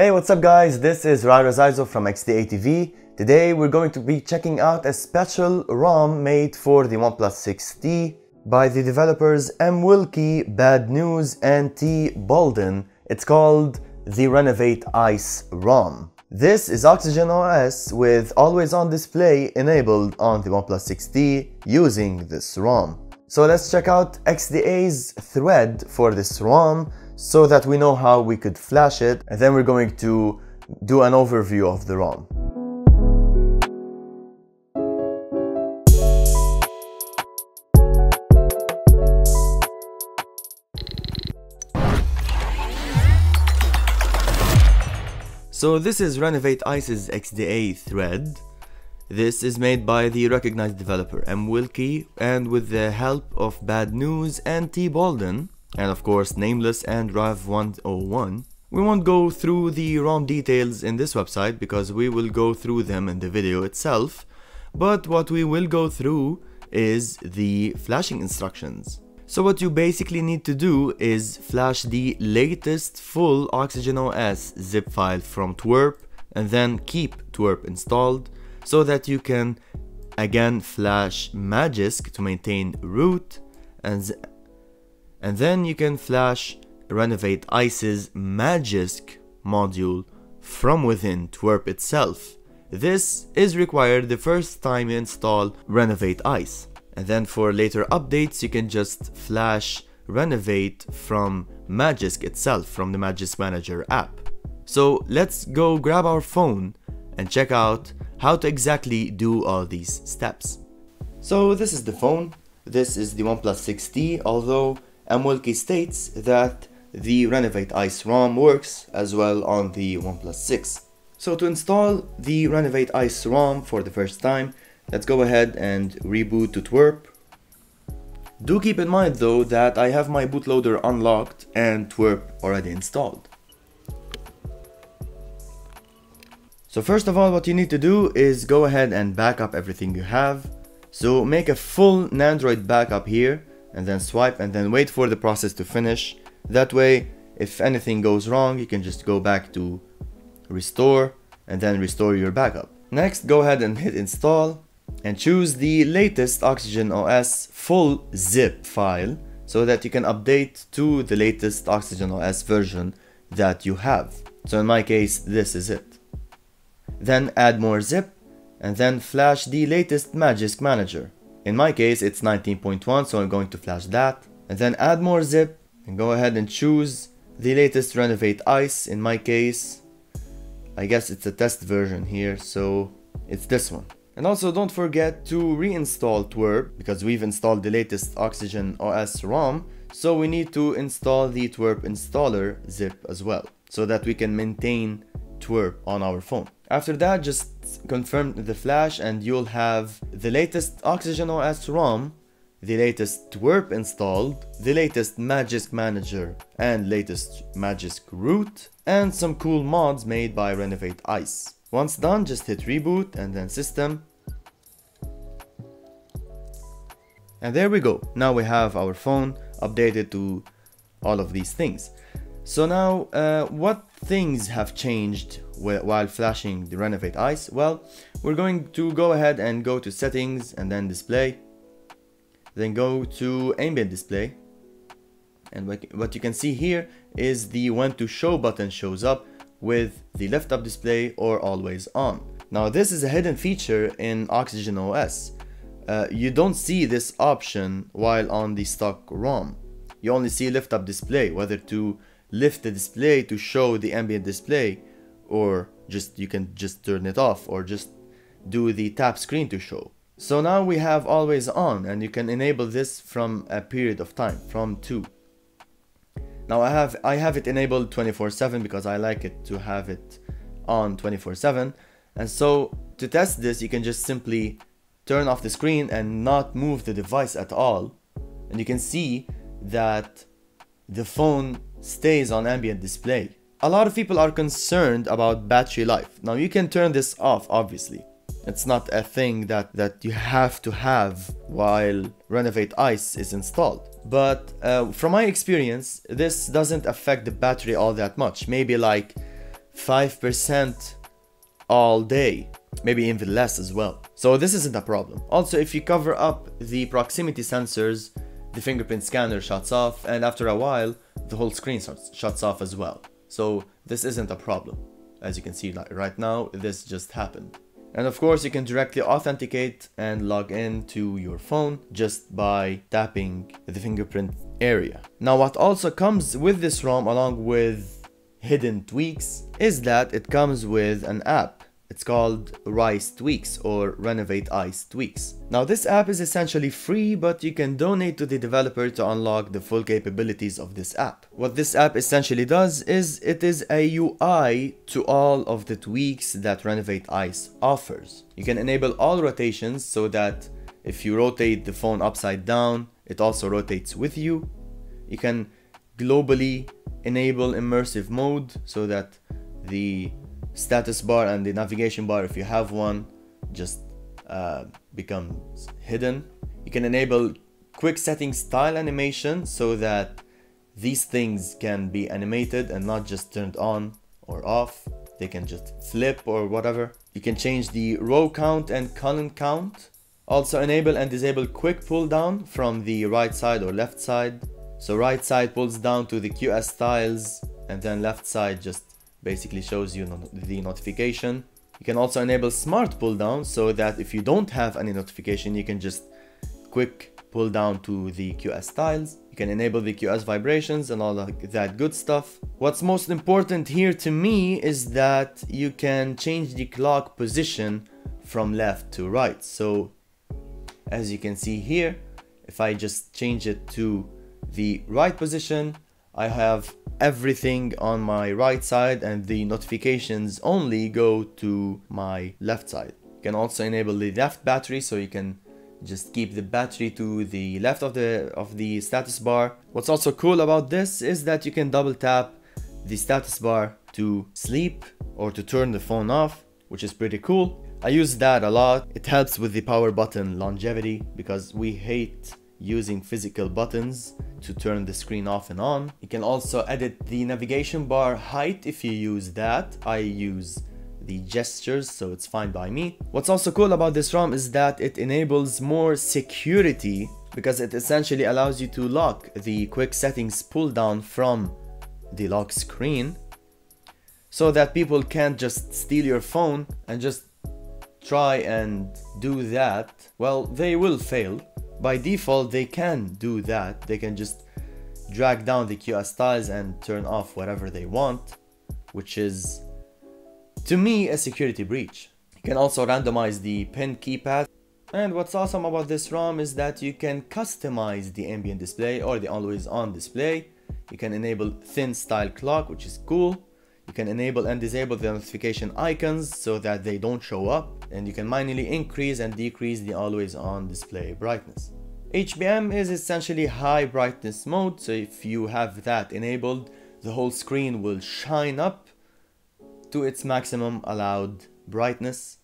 Hey, what's up guys, this is Rai Rezaizo from XDA TV. Today we're going to be checking out a special ROM made for the OnePlus 6T by the developers M. Wilkie, Bad News and T. Bolden. It's called the Renovate Ice ROM. This is Oxygen OS with always-on display enabled on the OnePlus 6T using this ROM. So let's check out XDA's thread for this ROM so that we know how we could flash it, and then we're going to do an overview of the ROM. So this is Renovate Ice's XDA thread. This is made by the recognized developer M. Wilkie and with the help of Bad News and T. Bolden and of course Nameless and RAV101. We won't go through the ROM details in this website because we will go through them in the video itself, but what we will go through is the flashing instructions. So what you basically need to do is flash the latest full Oxygen OS zip file from TWRP and then keep TWRP installed, so that you can again flash Magisk to maintain root, and then you can flash Renovate Ice's Magisk module from within TWRP itself. This is required the first time you install Renovate Ice, and then for later updates you can just flash Renovate from Magisk itself, from the Magisk Manager app. So let's go grab our phone and check out how to exactly do all these steps. So this is the phone, this is the OnePlus 6T, although M. Wilkie states that the Renovate Ice ROM works as well on the OnePlus 6. So to install the Renovate Ice ROM for the first time, let's go ahead and reboot to TWRP. Do keep in mind though that I have my bootloader unlocked and TWRP already installed. So first of all, what you need to do is go ahead and back up everything you have. So make a full Nandroid backup here and then swipe and then wait for the process to finish. That way, if anything goes wrong, you can just go back to restore and then restore your backup. Next, go ahead and hit install and choose the latest Oxygen OS full zip file so that you can update to the latest Oxygen OS version that you have. So in my case, this is it. Then add more zip and then flash the latest Magisk Manager. In my case it's 19.1, so I'm going to flash that, and then add more zip and go ahead and choose the latest Renovate Ice. In my case, I guess it's a test version here, so it's this one. And also don't forget to reinstall TWRP because we've installed the latest Oxygen OS ROM, so we need to install the TWRP installer zip as well so that we can maintain TWRP on our phone. After that, just confirm the flash and you'll have the latest Oxygen OS ROM, the latest TWRP installed, the latest Magisk Manager and latest Magisk root, and some cool mods made by Renovate Ice. Once done, just hit reboot and then system. And there we go. Now we have our phone updated to all of these things. So now, what things have changed while flashing the Renovate Ice? Well, we're going to go ahead and go to settings and then display, then go to ambient display, and what you can see here is the when to show button shows up with the left up display or always on. Now this is a hidden feature in Oxygen OS. You don't see this option while on the stock ROM. You only see lift up display, whether to lift the display to show the ambient display, or just you can just turn it off or just do the tap screen to show. So now we have always on and you can enable this from a period of time, from 2. Now I have it enabled 24/7 because I like it to have it on 24/7. And so to test this, you can just simply turn off the screen and not move the device at all, and you can see that the phone stays on ambient display. A lot of people are concerned about battery life. Now you can turn this off, obviously. It's not a thing that you have to have while Renovate Ice is installed. But from my experience, this doesn't affect the battery all that much. Maybe like 5% all day, maybe even less as well. So this isn't a problem. Also, if you cover up the proximity sensors, the fingerprint scanner shuts off, and after a while, the whole screen shuts off as well. So this isn't a problem. As you can see, like right now, this just happened. And of course, you can directly authenticate and log in to your phone just by tapping the fingerprint area. Now, what also comes with this ROM, along with hidden tweaks, is that it comes with an app. It's called Rice Tweaks or Renovate Ice Tweaks. Now, this app is essentially free, but you can donate to the developer to unlock the full capabilities of this app. What this app essentially does is it is a UI to all of the tweaks that Renovate Ice offers. You can enable all rotations so that if you rotate the phone upside down, it also rotates with you. You can globally enable immersive mode so that the status bar and the navigation bar, if you have one, just becomes hidden. You can enable quick settings style animation so that these things can be animated and not just turned on or off. They can just flip or whatever. You can change the row count and column count. Also enable and disable quick pull down from the right side or left side. So right side pulls down to the QS tiles, and then left side just basically shows you the notification. You can also enable smart pull down so that if you don't have any notification, you can just quick pull down to the QS tiles. You can enable the QS vibrations and all that good stuff. What's most important here to me is that you can change the clock position from left to right. So as you can see here, if I just change it to the right position, I have everything on my right side and the notifications only go to my left side. You can also enable the left battery so you can just keep the battery to the left of the status bar. What's also cool about this is that you can double tap the status bar to sleep or to turn the phone off, which is pretty cool. I use that a lot. It helps with the power button longevity because we hate using physical buttons to turn the screen off and on. You can also edit the navigation bar height if you use that. I use the gestures, so it's fine by me. What's also cool about this ROM is that it enables more security because it essentially allows you to lock the quick settings pull down from the lock screen so that people can't just steal your phone and just try and do that. Well, they will fail. By default, they can do that. They can just drag down the QS tiles and turn off whatever they want, which is, to me, a security breach. You can also randomize the pin keypad. And what's awesome about this ROM is that you can customize the ambient display or the always-on display. You can enable thin style clock, which is cool. You can enable and disable the notification icons so that they don't show up, and you can manually increase and decrease the always-on display brightness. HBM is essentially high brightness mode, so if you have that enabled, the whole screen will shine up to its maximum allowed brightness,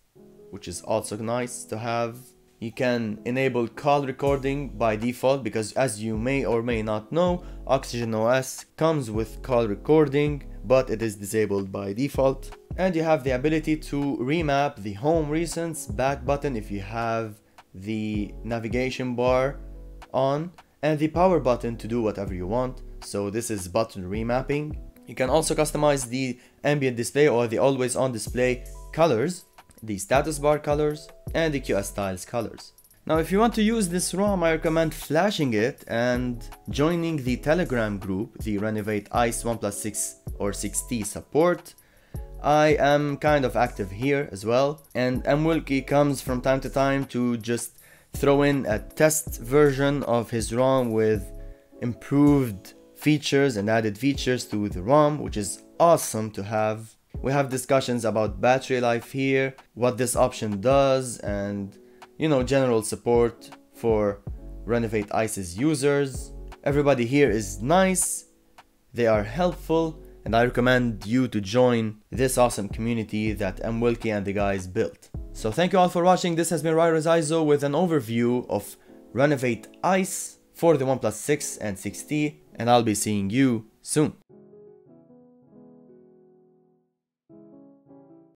which is also nice to have. You can enable call recording by default because, as you may or may not know, Oxygen OS comes with call recording, but it is disabled by default. And you have the ability to remap the home recents back button if you have the navigation bar on, and the power button to do whatever you want. So this is button remapping. You can also customize the ambient display or the always on display colors, the status bar colors, and the QS tiles colors. Now, if you want to use this ROM, I recommend flashing it and joining the Telegram group, the Renovate Ice OnePlus 6 or 6T support. I am kind of active here as well, and M. Wilkie comes from time to time to just throw in a test version of his ROM with improved features and added features to the ROM, which is awesome to have. We have discussions about battery life here, what this option does, and, you know, general support for Renovate Ice's users. Everybody here is nice, they are helpful, and I recommend you to join this awesome community that M. Wilkie and the guys built. So thank you all for watching. This has been Rai Rezaizo with an overview of Renovate Ice for the OnePlus 6 and 6T, and I'll be seeing you soon.